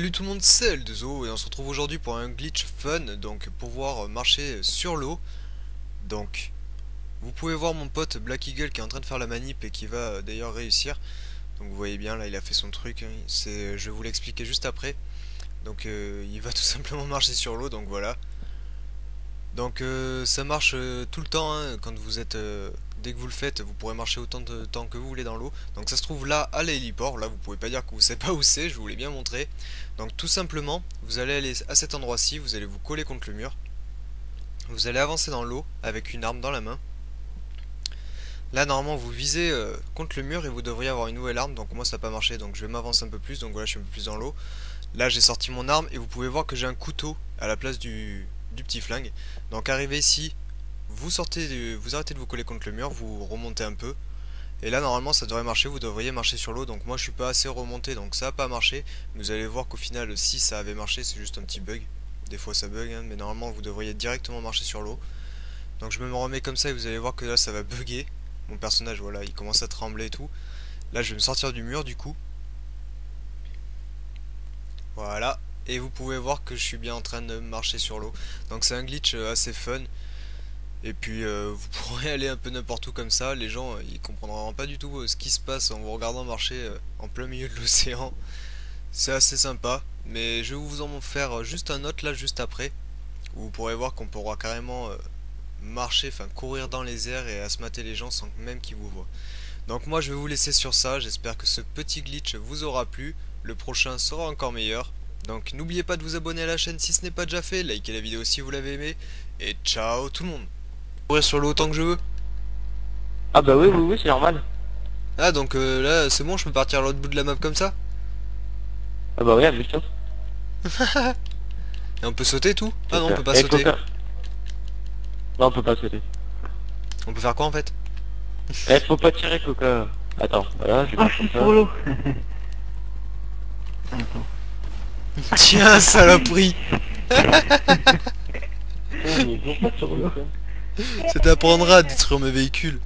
Salut tout le monde, c'est L2O et on se retrouve aujourd'hui pour un glitch fun, donc pouvoir marcher sur l'eau. Donc vous pouvez voir mon pote Black Eagle qui est en train de faire la manip et qui va d'ailleurs réussir. Donc vous voyez bien là, il a fait son truc, je vais vous l'expliquer juste après. Donc il va tout simplement marcher sur l'eau, donc voilà. Donc ça marche tout le temps, hein, quand vous êtes... dès que vous le faites, vous pourrez marcher autant de temps que vous voulez dans l'eau. Donc ça se trouve là, à l'héliport. Là, vous pouvez pas dire que vous savez pas où c'est, je vous l'ai bien montré. Donc tout simplement, vous allez aller à cet endroit-ci, vous allez vous coller contre le mur. Vous allez avancer dans l'eau avec une arme dans la main. Là, normalement, vous visez contre le mur et vous devriez avoir une nouvelle arme. Donc moi, ça n'a pas marché, donc je vais m'avancer un peu plus. Donc voilà, je suis un peu plus dans l'eau. Là, j'ai sorti mon arme et vous pouvez voir que j'ai un couteau à la place du petit flingue. Donc arrivé ici... Vous arrêtez de vous coller contre le mur, vous remontez un peu. Et là normalement ça devrait marcher, vous devriez marcher sur l'eau. Donc moi je suis pas assez remonté, donc ça n'a pas marché. Mais vous allez voir qu'au final si ça avait marché, c'est juste un petit bug. Des fois ça bug, hein, mais normalement vous devriez directement marcher sur l'eau. Donc je me remets comme ça et vous allez voir que là ça va bugger. Mon personnage, voilà, il commence à trembler et tout. Là je vais me sortir du mur du coup. Voilà, et vous pouvez voir que je suis bien en train de marcher sur l'eau. Donc c'est un glitch assez fun. Et puis vous pourrez aller un peu n'importe où comme ça, les gens ils comprendront pas du tout ce qui se passe en vous regardant marcher en plein milieu de l'océan. C'est assez sympa, mais je vais vous en faire juste un autre là juste après, où vous pourrez voir qu'on pourra carrément marcher, enfin courir dans les airs et asmater les gens sans même qu'ils vous voient. Donc moi je vais vous laisser sur ça, j'espère que ce petit glitch vous aura plu, le prochain sera encore meilleur. Donc n'oubliez pas de vous abonner à la chaîne si ce n'est pas déjà fait, likez la vidéo si vous l'avez aimé, et ciao tout le monde. Sur l'eau autant que je veux. Ah bah oui c'est normal. Ah donc là c'est bon, je peux partir à l'autre bout de la map comme ça. Ah bah regarde juste. Et on peut sauter tout. Ah non on peut pas sauter. Non on peut pas sauter. On peut faire quoi en fait? Faut pas tirer Coca. Attends, voilà, je vais pas sur l'eau. Tiens saloperie. Ça t'apprendra à détruire mes véhicules.